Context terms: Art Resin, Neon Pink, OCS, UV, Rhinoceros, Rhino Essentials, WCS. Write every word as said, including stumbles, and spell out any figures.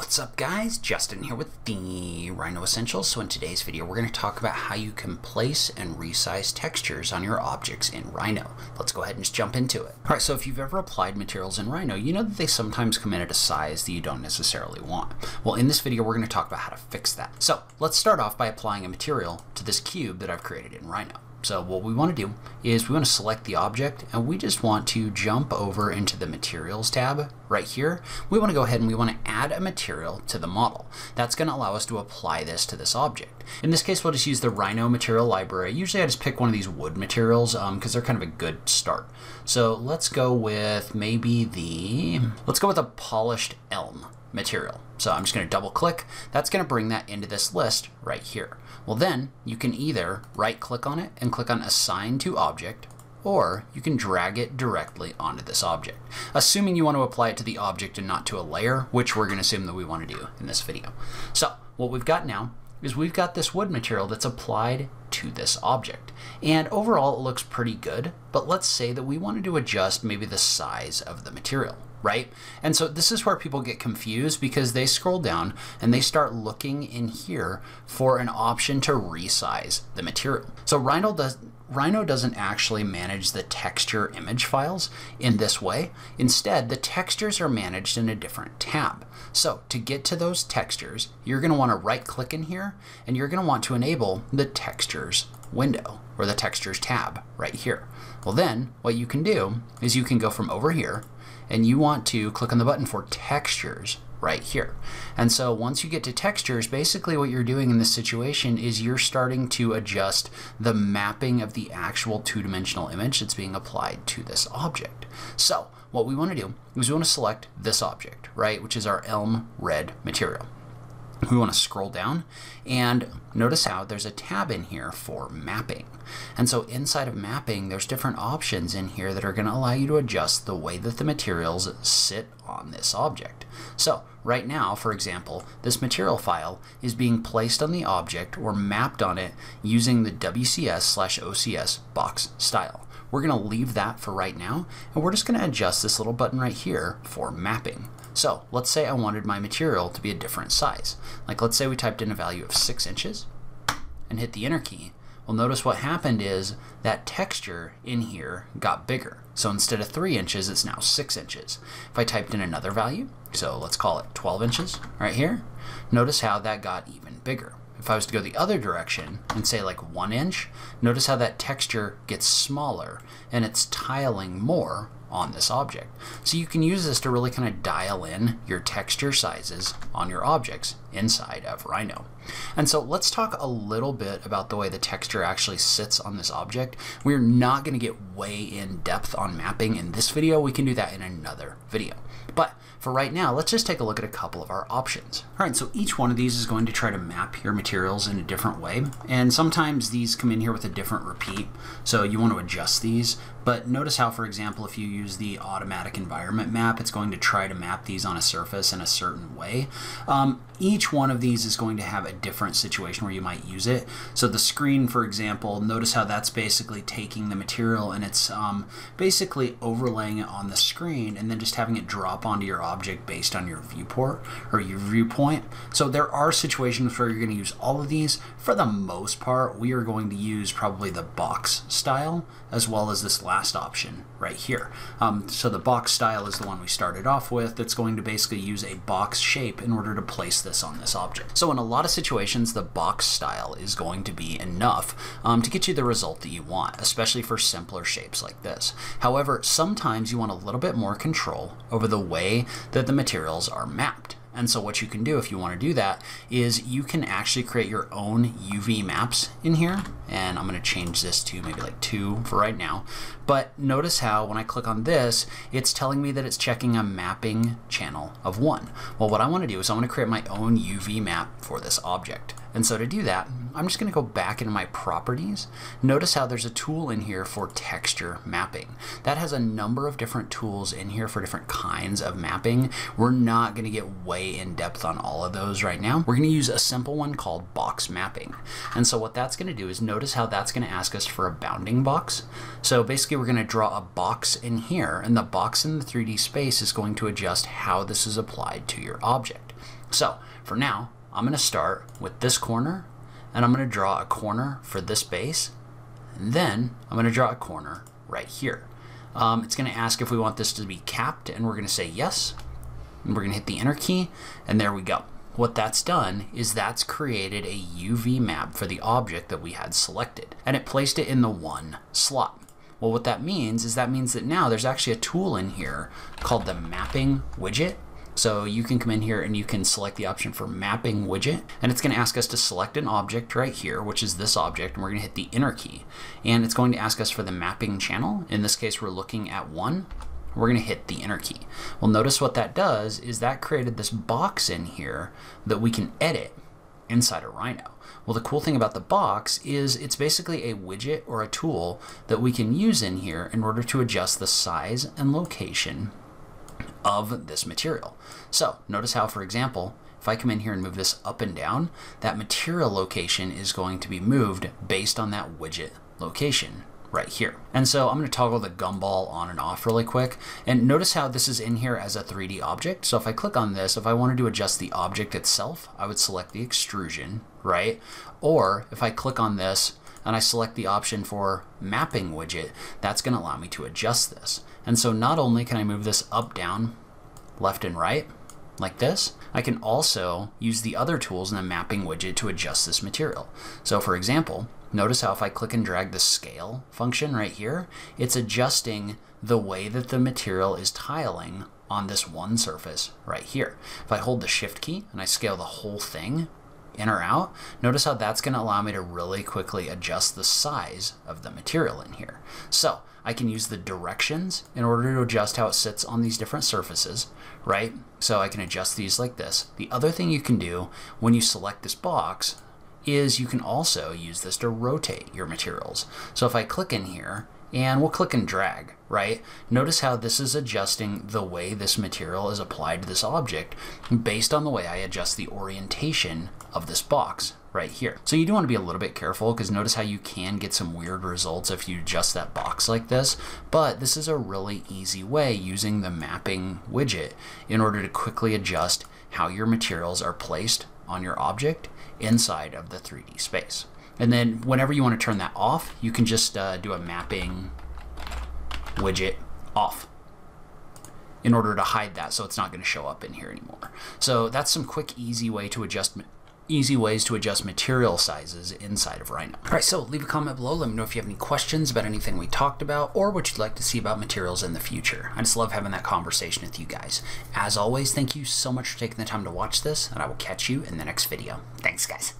What's up guys, Justin here with the Rhino Essentials. So in today's video we're going to talk about how you can place and resize textures on your objects in Rhino. Let's go ahead and just jump into it. Alright, so if you've ever applied materials in Rhino, you know that they sometimes come in at a size that you don't necessarily want. Well, in this video we're going to talk about how to fix that. So let's start off by applying a material to this cube that I've created in Rhino. So what we want to do is we want to select the object and we just want to jump over into the materials tab right here. We want to go ahead and we want to add a material to the model. That's going to allow us to apply this to this object. In this case, we'll just use the Rhino material library. Usually I just pick one of these wood materials because um, they're kind of a good start. So let's go with maybe the, let's go with a polished elm material. So I'm just going to double click. That's going to bring that into this list right here. Well, then you can either right click on it and click on assign to object, or you can drag it directly onto this object, assuming you want to apply it to the object and not to a layer, which we're going to assume that we want to do in this video. So what we've got now is we've got this wood material that's applied to this object. And overall it looks pretty good, but let's say that we wanted to adjust maybe the size of the material, right? And so this is where people get confused because they scroll down and they start looking in here for an option to resize the material. So Rhino does, Rhino doesn't actually manage the texture image files in this way. Instead, the textures are managed in a different tab. So to get to those textures, you're going to want to right click in here and you're going to want to enable the textures window or the textures tab right here. Well, then what you can do is you can go from over here and you want to click on the button for textures right here. And so once you get to textures, basically what you're doing in this situation is you're starting to adjust the mapping of the actual two-dimensional image that's being applied to this object. So what we want to do is we want to select this object, right, which is our elm red material. We want to scroll down and notice how there's a tab in here for mapping. And so inside of mapping, there's different options in here that are going to allow you to adjust the way that the materials sit on this object. So right now, for example, this material file is being placed on the object or mapped on it using the W C S slash O C S box style. We're going to leave that for right now, and we're just going to adjust this little button right here for mapping. So let's say I wanted my material to be a different size. Like let's say we typed in a value of six inches and hit the enter key. Well, notice what happened is that texture in here got bigger. So instead of three inches, it's now six inches. If I typed in another value, so let's call it twelve inches right here, notice how that got even bigger. If I was to go the other direction and say like one inch, notice how that texture gets smaller and it's tiling more on this object. So you can use this to really kind of dial in your texture sizes on your objects inside of Rhino. And so let's talk a little bit about the way the texture actually sits on this object. We're not going to get way in depth on mapping in this video. We can do that in another video. But for right now, let's just take a look at a couple of our options. All right, so each one of these is going to try to map your materials in a different way. And sometimes these come in here with a different repeat. So you want to adjust these. But notice how, for example, if you use the automatic environment map, it's going to try to map these on a surface in a certain way. Um, each one of these is going to have a different situation where you might use it. So the screen, for example, notice how that's basically taking the material and it's um, basically overlaying it on the screen and then just having it drop onto your object based on your viewport or your viewpoint. So there are situations where you're going to use all of these. For the most part, we are going to use probably the box style as well as this last option right here. Um, so the box style is the one we started off with that's going to basically use a box shape in order to place this on this object. So in a lot of situations, the box style is going to be enough um, to get you the result that you want, especially for simpler shapes like this. However, sometimes you want a little bit more control over the way that the materials are mapped. And so what you can do if you want to do that is you can actually create your own U V maps in here. And I'm going to change this to maybe like two for right now. But notice how when I click on this, it's telling me that it's checking a mapping channel of one. Well, what I want to do is I want to create my own U V map for this object. And so to do that, I'm just going to go back into my properties. Notice how there's a tool in here for texture mapping. That has a number of different tools in here for different kinds of mapping. We're not going to get way in depth on all of those right now. We're going to use a simple one called box mapping. And so what that's going to do is notice how that's going to ask us for a bounding box. So basically we're going to draw a box in here and the box in the three D space is going to adjust how this is applied to your object. So for now, I'm going to start with this corner, and I'm going to draw a corner for this base, and then I'm going to draw a corner right here. Um, it's going to ask if we want this to be capped, and we're going to say yes, and we're going to hit the enter key, and there we go. What that's done is that's created a U V map for the object that we had selected, and it placed it in the one slot. Well, what that means is that means that now there's actually a tool in here called the mapping widget. So you can come in here and you can select the option for mapping widget, and it's going to ask us to select an object right here, which is this object, and we're going to hit the enter key, and it's going to ask us for the mapping channel. In this case, we're looking at one. We're going to hit the enter key. Well, notice what that does is that created this box in here that we can edit inside of Rhino. Well, the cool thing about the box is it's basically a widget or a tool that we can use in here in order to adjust the size and location of this material. So notice how, for example, if I come in here and move this up and down, that material location is going to be moved based on that widget location right here. And so I'm going to toggle the gumball on and off really quick, and notice how this is in here as a three D object. So if I click on this, if I wanted to adjust the object itself, I would select the extrusion, right? Or if I click on this and I select the option for mapping widget, that's going to allow me to adjust this. And so not only can I move this up, down, left and right like this, I can also use the other tools in the mapping widget to adjust this material. So for example, notice how if I click and drag the scale function right here, it's adjusting the way that the material is tiling on this one surface right here. If I hold the shift key and I scale the whole thing in or out, notice how that's going to allow me to really quickly adjust the size of the material in here. So I can use the directions in order to adjust how it sits on these different surfaces, right? So I can adjust these like this. The other thing you can do when you select this box is you can also use this to rotate your materials. So if I click in here, and we'll click and drag, right? Notice how this is adjusting the way this material is applied to this object based on the way I adjust the orientation of this box right here. So you do want to be a little bit careful, because notice how you can get some weird results if you adjust that box like this, but this is a really easy way using the mapping widget in order to quickly adjust how your materials are placed on your object inside of the three D space. And then whenever you want to turn that off, you can just uh, do a mapping widget off in order to hide that, so it's not going to show up in here anymore. So that's some quick, easy way to adjust, easy ways to adjust material sizes inside of Rhino. All right, so leave a comment below. Let me know if you have any questions about anything we talked about or what you'd like to see about materials in the future. I just love having that conversation with you guys. As always, thank you so much for taking the time to watch this, and I will catch you in the next video. Thanks, guys.